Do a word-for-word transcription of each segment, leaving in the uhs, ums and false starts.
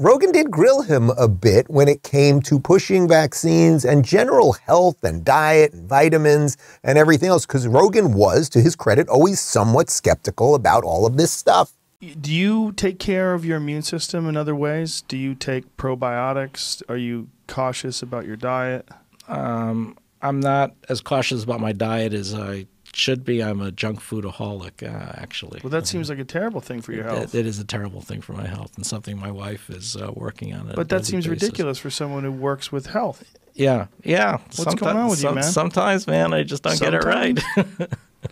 Rogan did grill him a bit when it came to pushing vaccines and general health and diet and vitamins and everything else, because Rogan was, to his credit, always somewhat skeptical about all of this stuff. Do you take care of your immune system in other ways? Do you take probiotics? Are you cautious about your diet? Um, I'm not as cautious about my diet as I should be. I'm a junk foodaholic, uh, actually. Well, that seems like a terrible thing for your health. It, it is a terrible thing for my health, and something my wife is uh, working on. But that seems ridiculous for someone who works with health. Yeah, yeah. What's going on with you, man? Sometimes, man, I just don't get it right.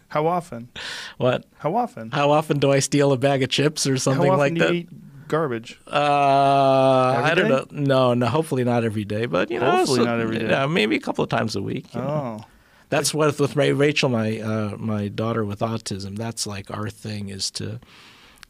How often? What? How often? How often do I steal a bag of chips or something like that? How often do you eat garbage? Uh, I don't know. No, no. Hopefully not every day, but you know, hopefully not every day. Yeah, maybe a couple of times a week. Oh, that's what with Rachel, my uh, my daughter with autism. That's like our thing, is to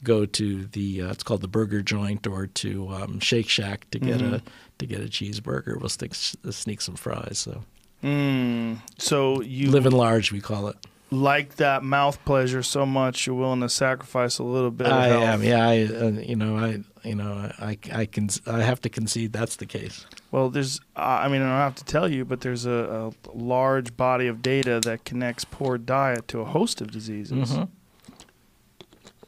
go to the uh, it's called the burger joint, or to um, Shake Shack to get mm-hmm. a to get a cheeseburger. We'll stick, sneak some fries. So, mm. so you live in large, we call it. Like that mouth pleasure so much, you're willing to sacrifice a little bit. Of I health. am, yeah. I, uh, you know, I, you know, I, I can, I have to concede that's the case. Well, there's, uh, I mean, I don't have to tell you, but there's a, a large body of data that connects poor diet to a host of diseases. Mm-hmm.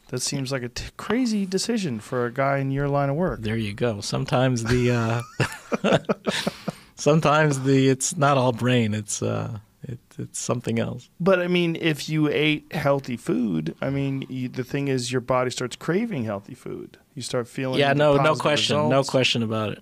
That seems like a t crazy decision for a guy in your line of work. There you go. Sometimes the, uh, sometimes the, it's not all brain. It's. Uh, It, it's something else. But I mean, if you ate healthy food, I mean, you, the thing is, your body starts craving healthy food. You start feeling. Yeah, no, no question, results. no question about it.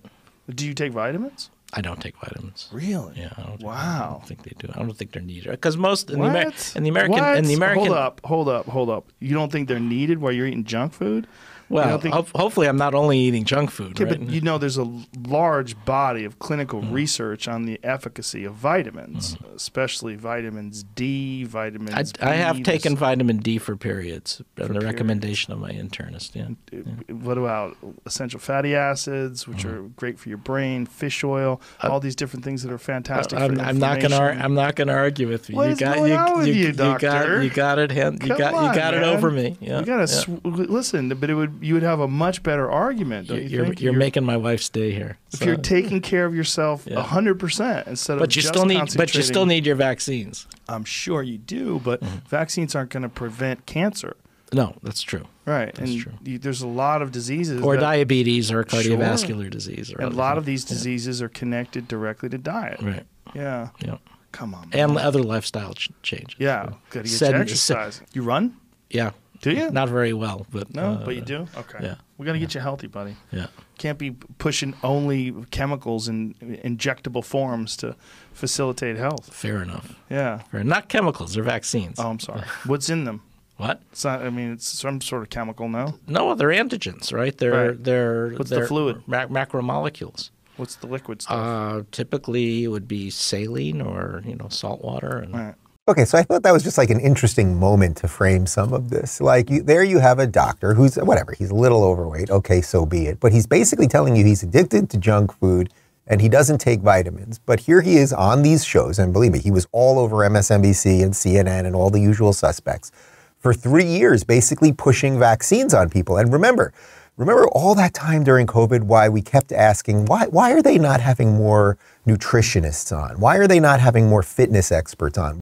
Do you take vitamins? I don't take vitamins. Really? Yeah. I don't wow. Think, I don't think they do. I don't think they're needed, because most in the, Amer in the American, what? in the American. Hold up, hold up, hold up. You don't think they're needed while you're eating junk food? Well, think... ho hopefully I'm not only eating junk food. Okay, right? But you know, there's a large body of clinical mm. research on the efficacy of vitamins, mm. especially vitamins D, vitamins I, B, I have taken vitamin D for periods, for the periods. recommendation of my internist. Yeah. Yeah. What about essential fatty acids, which mm. are great for your brain, fish oil, uh, all these different things that are fantastic uh, I'm, for I'm not gonna. I'm not gonna argue with you. What you is got, going you, on with you, you, doctor? You got, you got it. Hand, you Come got. On, you got man. it over me. Yeah, you gotta yeah. listen, but it would. You would have a much better argument, don't you, you you're, think? You're, you're making my wife stay here. So. If you're taking care of yourself yeah. one hundred percent instead of but you just still need, But you still need your vaccines. I'm sure you do, but mm-hmm. vaccines aren't going to prevent cancer. No, that's true. Right. That's and true. You, there's a lot of diseases. Or that, diabetes or cardiovascular sure. disease. Or and a lot things. of these diseases yeah. are connected directly to diet. Right. Yeah. yeah. Come on. Man. And other lifestyle ch changes. Yeah. Got to get Sed you exercise. You run? Yeah. Do you? Not very well, but no, uh, but you do. Okay, yeah. We're gonna yeah. get you healthy, buddy. Yeah, can't be pushing only chemicals in injectable forms to facilitate health. Fair enough. Yeah, Fair. not chemicals; they're vaccines. Oh, I'm sorry. What's in them? What? It's not. I mean, it's some sort of chemical. No. No, they're antigens, right? They're right. they're. What's they're the fluid? Mac macromolecules. What's the liquid stuff? Uh, typically, it would be saline or you know salt water and. Right. Okay, so I thought that was just like an interesting moment to frame some of this. Like, you, there you have a doctor who's, whatever, he's a little overweight, okay, so be it. But he's basically telling you he's addicted to junk food and he doesn't take vitamins. But here he is on these shows, and believe me, he was all over M S N B C and C N N and all the usual suspects for three years, basically pushing vaccines on people. And remember, remember all that time during COVID, why we kept asking, why, why are they not having more nutritionists on? Why are they not having more fitness experts on?